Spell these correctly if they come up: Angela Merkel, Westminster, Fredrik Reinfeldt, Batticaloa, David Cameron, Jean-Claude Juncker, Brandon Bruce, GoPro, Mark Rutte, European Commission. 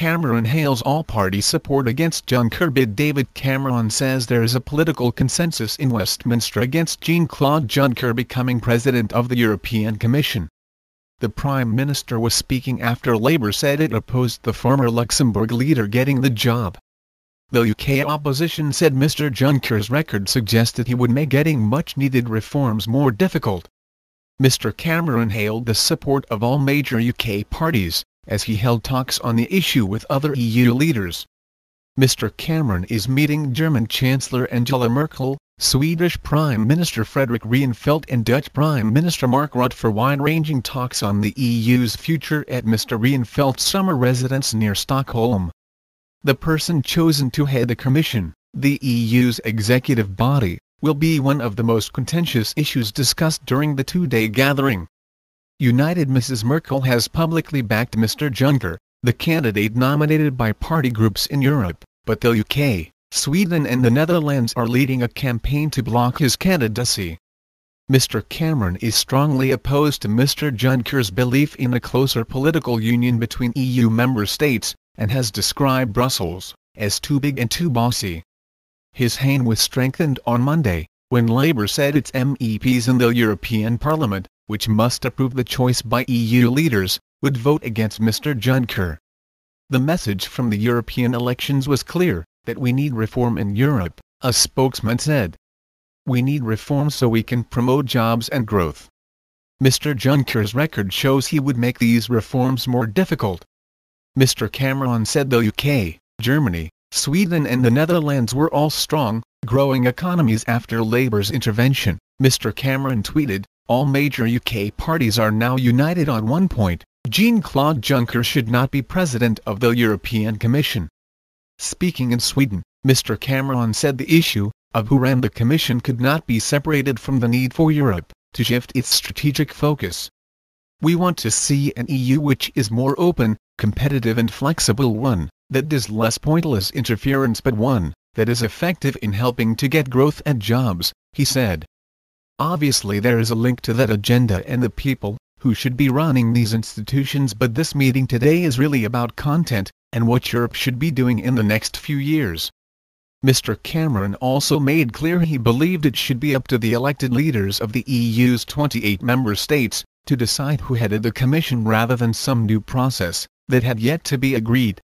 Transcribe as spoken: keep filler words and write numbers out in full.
Cameron hails all-party support against Juncker bid. David Cameron says there is a political consensus in Westminster against Jean-Claude Juncker becoming president of the European Commission. The Prime Minister was speaking after Labour said it opposed the former Luxembourg leader getting the job. The U K opposition said Mister Juncker's record suggested he would make getting much-needed reforms more difficult. Mister Cameron hailed the support of all major U K parties, as he held talks on the issue with other E U leaders. Mister Cameron is meeting German Chancellor Angela Merkel, Swedish Prime Minister Fredrik Reinfeldt and Dutch Prime Minister Mark Rutte for wide-ranging talks on the E U's future at Mister Reinfeldt's summer residence near Stockholm. The person chosen to head the Commission, the E U's executive body, will be one of the most contentious issues discussed during the two-day gathering. United Missus Merkel has publicly backed Mister Juncker, the candidate nominated by party groups in Europe, but the U K, Sweden and the Netherlands are leading a campaign to block his candidacy. Mister Cameron is strongly opposed to Mister Juncker's belief in a closer political union between E U member states, and has described Brussels as too big and too bossy. His hand was strengthened on Monday, when Labour said its M E Ps in the European Parliament, which must approve the choice by E U leaders, would vote against Mister Juncker. The message from the European elections was clear, that we need reform in Europe, a spokesman said. We need reform so we can promote jobs and growth. Mister Juncker's record shows he would make these reforms more difficult. Mister Cameron said the U K, Germany, Sweden and the Netherlands were all strong, growing economies after Labour's intervention. Mister Cameron tweeted, all major U K parties are now united on one point, Jean-Claude Juncker should not be president of the European Commission. Speaking in Sweden, Mister Cameron said the issue, of who ran the Commission could not be separated from the need for Europe, to shift its strategic focus. We want to see an E U which is more open, competitive and flexible, one, that is less pointless interference but one, that is effective in helping to get growth and jobs, he said. Obviously there is a link to that agenda and the people, who should be running these institutions, but this meeting today is really about content, and what Europe should be doing in the next few years. Mister Cameron also made clear he believed it should be up to the elected leaders of the E U's twenty-eight member states, to decide who headed the Commission rather than some new process, that had yet to be agreed.